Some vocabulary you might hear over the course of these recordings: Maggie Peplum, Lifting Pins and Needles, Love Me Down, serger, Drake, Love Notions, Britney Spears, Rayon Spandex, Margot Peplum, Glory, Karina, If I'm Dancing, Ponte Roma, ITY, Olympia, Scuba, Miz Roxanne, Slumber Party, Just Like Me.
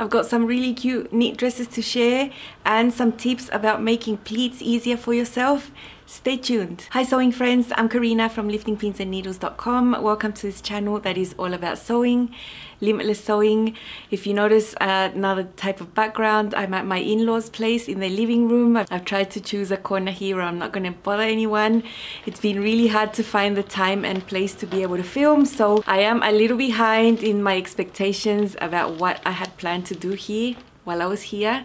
I've got some really cute, neat dresses to share and some tips about making pleats easier for yourself. Stay tuned. Hi sewing friends, I'm Karina from liftingpinsandneedles.com. Welcome to this channel that is all about sewing, limitless sewing. If you notice another type of background, I'm at my in-laws' place in their living room. I've tried to choose a corner here where I'm not going to bother anyone. It's been really hard to find the time and place to be able to film, so I am a little behind in my expectations about what I had planned to do here while I was here.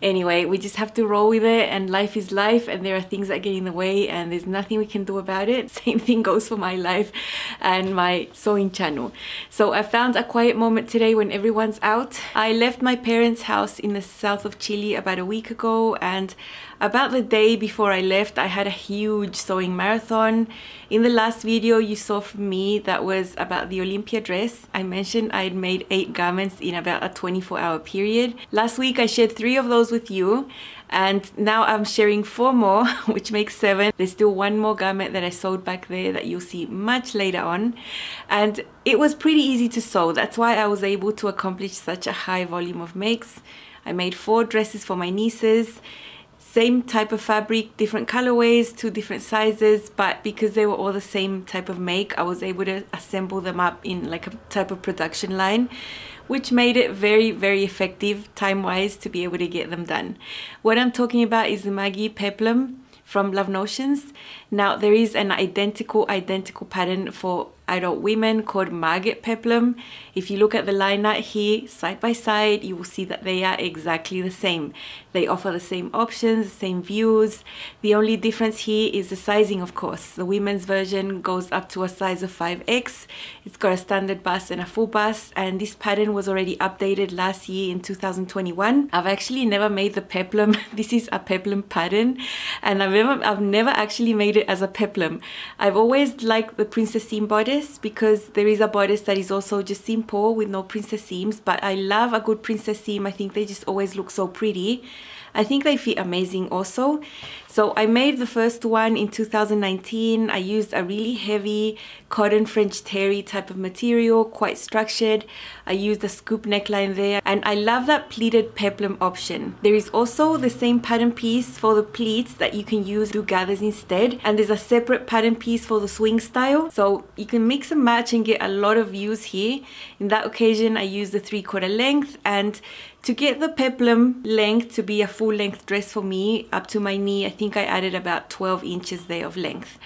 Anyway, we just have to roll with it, and life is life, and there are things that get in the way and there's nothing we can do about it. Same thing goes for my life and my sewing channel. So I found a quiet moment today when everyone's out. I left my parents' house in the south of Chile about a week ago, and about the day before I left, I had a huge sewing marathon. In the last video you saw from me that was about the Olympia dress, I mentioned I had made 8 garments in about a 24-hour period. Last week I shared 3 of those with you, and now I'm sharing 4 more, which makes 7. There's still 1 more garment that I sewed back there that you'll see much later on, and it was pretty easy to sew. That's why I was able to accomplish such a high volume of makes. I made 4 dresses for my nieces. Same type of fabric, different colorways, 2 different sizes, but because they were all the same type of make, I was able to assemble them up in like a type of production line, which made it very effective time-wise to be able to get them done. What I'm talking about is the Maggie Peplum from Love Notions. Now there is an identical pattern for adult women called Margot Peplum. If you look at the line out here side by side, you will see that they are exactly the same. They offer the same options, the same views. The only difference here is the sizing, of course. The women's version goes up to a size of 5X. It's got a standard bust and a full bust, and this pattern was already updated last year in 2021. I've actually never made the peplum. This is a peplum pattern, and I've never actually made it as a peplum. I've always liked the princess seam bodice, because there is a bodice that is also just simple with no princess seams, but I love a good princess seam. I think they just always look so pretty. I think they fit amazing also. So I made the first one in 2019. I used a really heavy cotton French terry type of material, quite structured. I used a scoop neckline there, and I love that pleated peplum option. There is also the same pattern piece for the pleats that you can use to gathers instead, and there's a separate pattern piece for the swing style, so you can mix and match and get a lot of views here. In that occasion I used the 3/4 length, and to get the peplum length to be a full length dress for me up to my knee, I think I added about 12 inches there of length.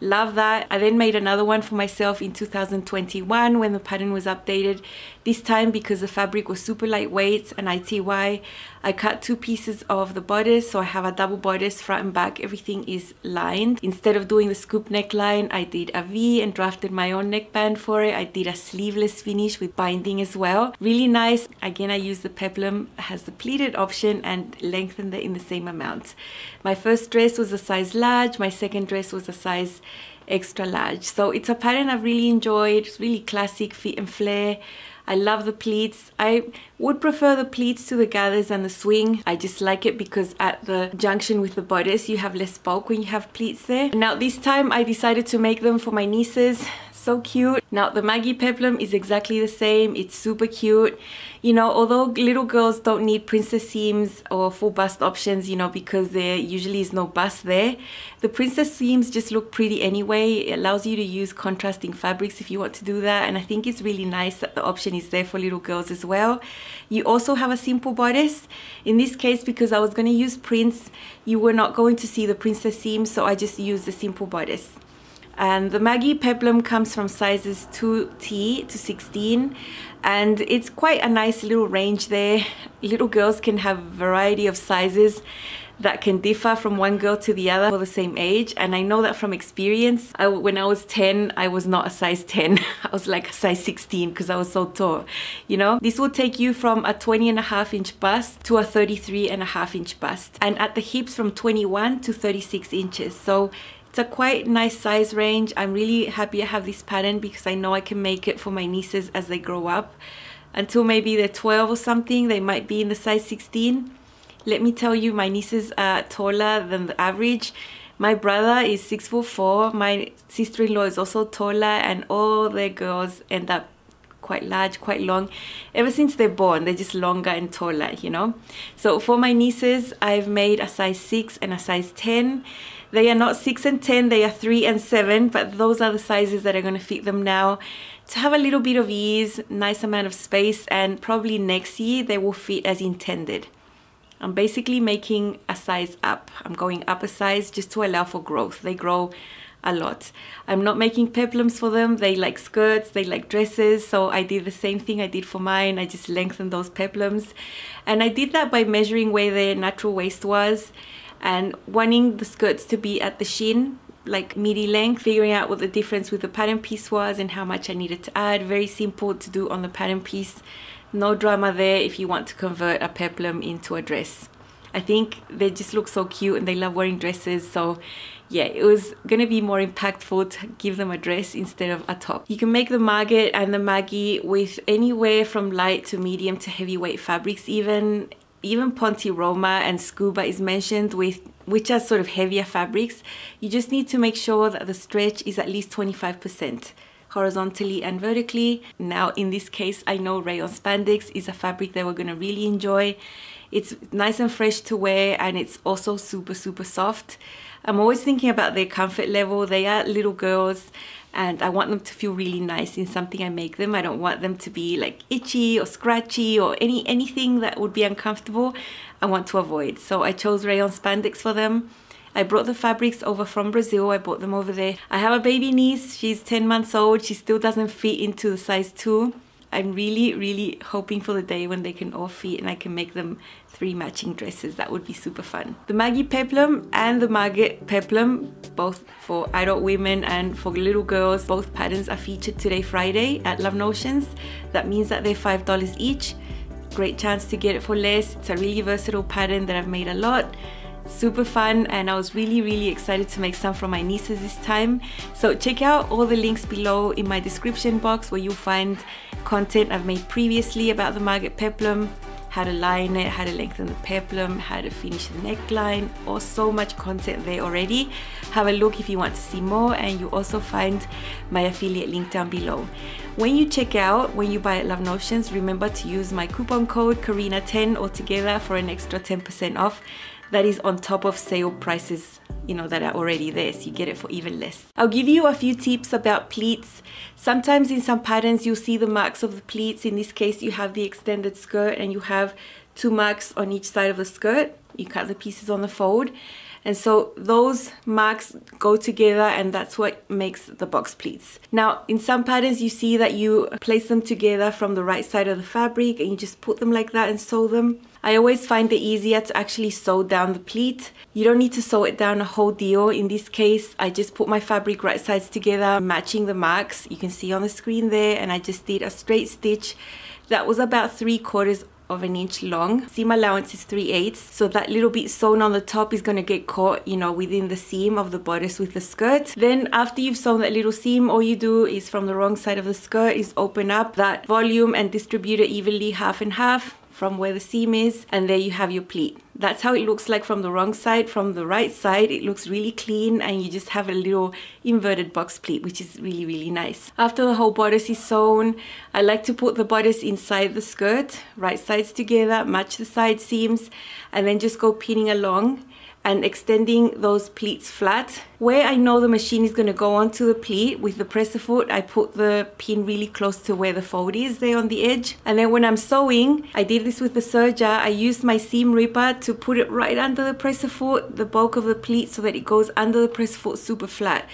Love that. I then made another one for myself in 2021 when the pattern was updated. This time, because the fabric was super lightweight and ITY, I cut 2 pieces of the bodice, so I have a double bodice, front and back, everything is lined. Instead of doing the scoop neckline, I did a V and drafted my own neckband for it. I did a sleeveless finish with binding as well. Really nice. Again, I used the peplum. Has the pleated option and lengthened it in the same amount. My first dress was a size large, my second dress was a size extra large. So it's a pattern I've really enjoyed. It's really classic fit and flare. I love the pleats. I would prefer the pleats to the gathers and the swing. I just like it because at the junction with the bodice you have less bulk when you have pleats there. Now this time I decided to make them for my nieces. So cute. Now the Maggie Peplum is exactly the same. It's super cute. You know, although little girls don't need princess seams or full bust options, you know, because there usually is no bust there, the princess seams just look pretty anyway. It allows you to use contrasting fabrics if you want to do that, and I think it's really nice that the option is there for little girls as well. You also have a simple bodice. In this case, because I was going to use prints, you were not going to see the princess seams, so I just used the simple bodice. And the Maggie Peplum comes from sizes 2T to 16, and it's quite a nice little range there. Little girls can have a variety of sizes that can differ from one girl to the other for the same age, and I know that from experience. When I was 10, I was not a size 10. I was like a size 16 because I was so tall, you know. This will take you from a 20.5-inch bust to a 33.5-inch bust, and at the hips from 21 to 36 inches. So it's a quite nice size range. I'm really happy I have this pattern because I know I can make it for my nieces as they grow up. Until maybe they're 12 or something, they might be in the size 16. Let me tell you, my nieces are taller than the average. My brother is 6'4". My sister-in-law is also taller, and all their girls end up quite large, quite long. Ever since they're born, they're just longer and taller, you know. So for my nieces, I've made a size 6 and a size 10. They are not 6 and 10, they are 3 and 7, but those are the sizes that are going to fit them now, to have a little bit of ease, nice amount of space, and probably next year they will fit as intended. I'm basically making a size up. I'm going up a size just to allow for growth. They grow a lot. I'm not making peplums for them. They like skirts, they like dresses. So I did the same thing I did for mine. I just lengthened those peplums. And I did that by measuring where their natural waist was and wanting the skirts to be at the shin, like midi length, figuring out what the difference with the pattern piece was and how much I needed to add. Very simple to do on the pattern piece. No drama there if you want to convert a peplum into a dress. I think they just look so cute and they love wearing dresses, so yeah, it was gonna be more impactful to give them a dress instead of a top. You can make the Margot and the Maggie with anywhere from light to medium to heavyweight fabrics. Even Ponte Roma and Scuba is mentioned, which are sort of heavier fabrics. You just need to make sure that the stretch is at least 25%. Horizontally and vertically. Now in this case, I know Rayon Spandex is a fabric that we're gonna really enjoy. It's nice and fresh to wear, and it's also super, super soft. I'm always thinking about their comfort level. They are little girls, and I want them to feel really nice in something I make them. I don't want them to be like itchy or scratchy or anything that would be uncomfortable. I want to avoid. So I chose Rayon Spandex for them. I brought the fabrics over from Brazil. I bought them over there. I have a baby niece. She's 10 months old. She still doesn't fit into the size 2. I'm really, really hoping for the day when they can all fit and I can make them 3 matching dresses. That would be super fun. The Maggie Peplum and the Margot Peplum, both for adult women and for little girls, both patterns are featured today, Friday, at Love Notions. That means that they're $5 each. Great chance to get it for less. It's a really versatile pattern that I've made a lot. Super fun, and I was really, really excited to make some for my nieces this time. So check out all the links below in my description box, where you'll find content I've made previously about the Margot Peplum, how to line it, how to lengthen the peplum, how to finish the neckline, or so much content there already. Have a look if you want to see more, and you also find my affiliate link down below. When you check out, when you buy at Love Notions, remember to use my coupon code Karina10 altogether for an extra 10% off. That is on top of sale prices, you know, that are already there, so you get it for even less. I'll give you a few tips about pleats. Sometimes in some patterns you'll see the marks of the pleats. In this case, you have the extended skirt and you have 2 marks on each side of the skirt. You cut the pieces on the fold, and so those marks go together, and that's what makes the box pleats. Now in some patterns you see that you place them together from the right side of the fabric, and you just put them like that and sew them. I always find it easier to actually sew down the pleat. You don't need to sew it down a whole deal. In this case, I just put my fabric right sides together, matching the marks you can see on the screen there, and I just did a straight stitch that was about 3/4 of an inch long. Seam allowance is 3/8, so that little bit sewn on the top is going to get caught, you know, within the seam of the bodice with the skirt. Then after you've sewn that little seam, all you do is, from the wrong side of the skirt, is open up that volume and distribute it evenly, half and half, from where the seam is, and there you have your pleat. That's how it looks like from the wrong side. From the right side, it looks really clean, and you just have a little inverted box pleat, which is really, really nice. After the whole bodice is sewn, I like to put the bodice inside the skirt, right sides together, match the side seams, and then just go pinning along and extending those pleats flat. Where I know the machine is going to go onto the pleat with the presser foot, I put the pin really close to where the fold is there on the edge. And then when I'm sewing, I did this with the serger, I used my seam ripper to put it right under the presser foot, the bulk of the pleat, so that it goes under the presser foot super flat.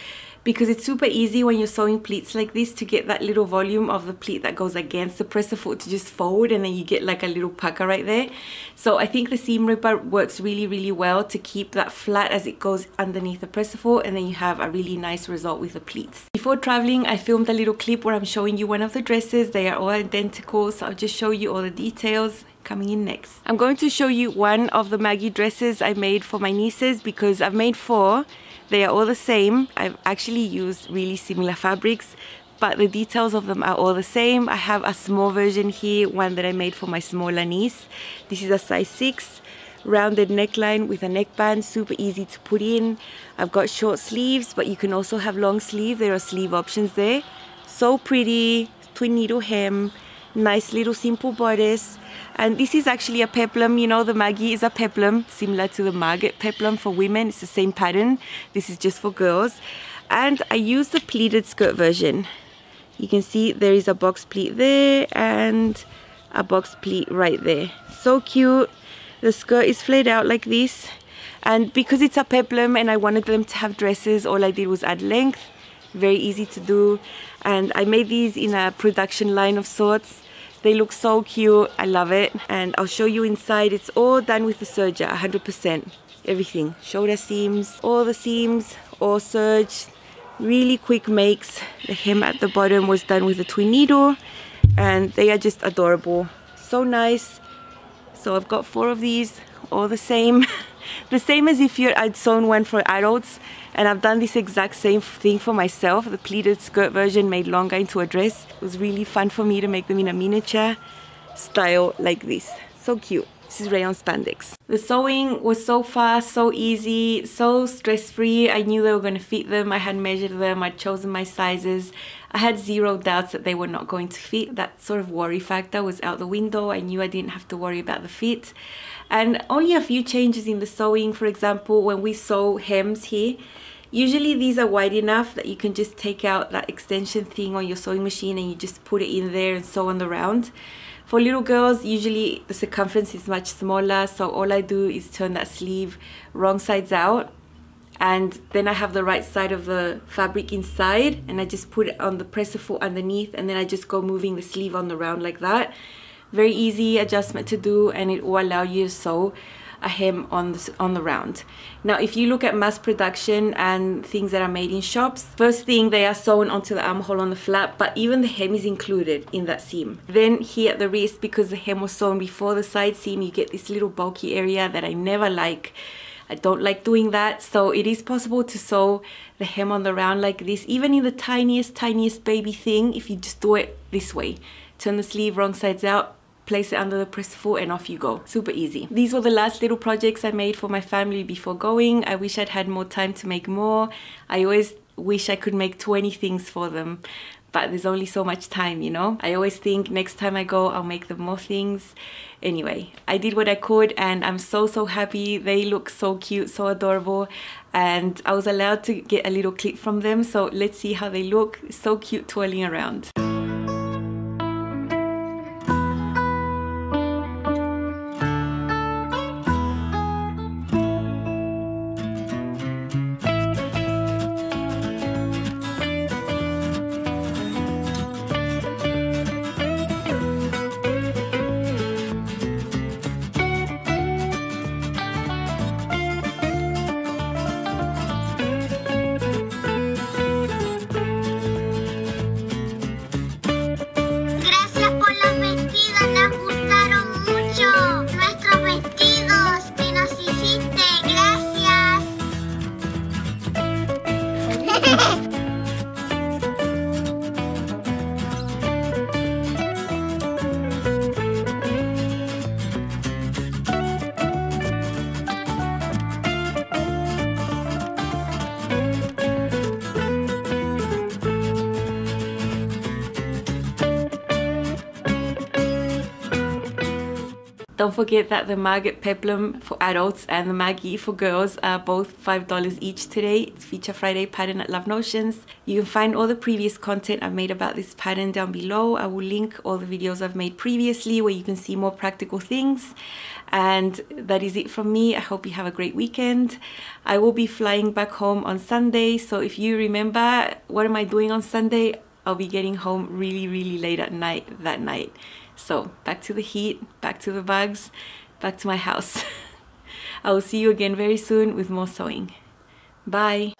Because it's super easy when you're sewing pleats like this to get that little volume of the pleat that goes against the presser foot to just fold, and then you get like a little pucker right there. So I think the seam ripper works really, really well to keep that flat as it goes underneath the presser foot, and then you have a really nice result with the pleats. Before traveling, I filmed a little clip where I'm showing you one of the dresses. They are all identical, so I'll just show you all the details coming in next. I'm going to show you one of the Maggie dresses I made for my nieces, because I've made 4. They are all the same. I've actually used really similar fabrics, but the details of them are all the same. I have a small version here, one that I made for my smaller niece. This is a size 6, rounded neckline with a neckband, super easy to put in. I've got short sleeves, but you can also have long sleeve. There are sleeve options there. So pretty. twin needle hem, nice little simple bodice. And this is actually a peplum, you know, the Maggie is a peplum, similar to the Margot peplum for women. It's the same pattern. This is just for girls. And I use the pleated skirt version. You can see there is a box pleat there and a box pleat right there. So cute. The skirt is flared out like this. And because it's a peplum and I wanted them to have dresses, all I did was add length. Very easy to do. And I made these in a production line of sorts. They look so cute. I love it. And I'll show you inside. It's all done with the serger, 100%. Everything. Shoulder seams, all the seams, all serge. Really quick makes. The hem at the bottom was done with a twin needle, and they are just adorable, so nice. So I've got 4 of these, all the same the same as if I'd sewn one for adults, and I've done this exact same thing for myself, the pleated skirt version made longer into a dress. It was really fun for me to make them in a miniature style like this. So cute. This is Rayon Spandex. The sewing was so fast, so easy, so stress-free. I knew they were going to fit them. I had measured them. I'd chosen my sizes. I had 0 doubts that they were not going to fit. That sort of worry factor was out the window. I knew I didn't have to worry about the fit. And only a few changes in the sewing. For example, when we sew hems here, usually these are wide enough that you can just take out that extension thing on your sewing machine and you just put it in there and sew on the round. For little girls, usually the circumference is much smaller, so all I do is turn that sleeve wrong sides out, and then I have the right side of the fabric inside, and I just put it on the presser foot underneath, and then I just go moving the sleeve on the round like that. Very easy adjustment to do, and it will allow you to sew a hem on the round. Now, if you look at mass production and things that are made in shops, first thing, they are sewn onto the armhole on the flap, but even the hem is included in that seam. Then here at the wrist, because the hem was sewn before the side seam, you get this little bulky area that I never like. I don't like doing that, so it is possible to sew the hem on the round like this, even in the tiniest baby thing, if you just do it this way. Turn the sleeve wrong sides out, place it under the press foot, and off you go. Super easy. These were the last little projects I made for my family before going. I wish I'd had more time to make more. I always wish I could make 20 things for them, but there's only so much time, you know? I always think next time I go, I'll make them more things. Anyway, I did what I could, and I'm so happy. They look so cute, so adorable, and I was allowed to get a little clip from them, so let's see how they look. So cute twirling around. Don't forget that the Margot Peplum for adults and the Maggie for girls are both $5 each today. It's Feature Friday pattern at Love Notions. You can find all the previous content I've made about this pattern down below. I will link all the videos I've made previously where you can see more practical things. And that is it from me. I hope you have a great weekend. I will be flying back home on Sunday. So if you remember, what am I doing on Sunday? I'll be getting home really late at night that night. So back to the heat, back to the bugs, back to my house. I will see you again very soon with more sewing. Bye.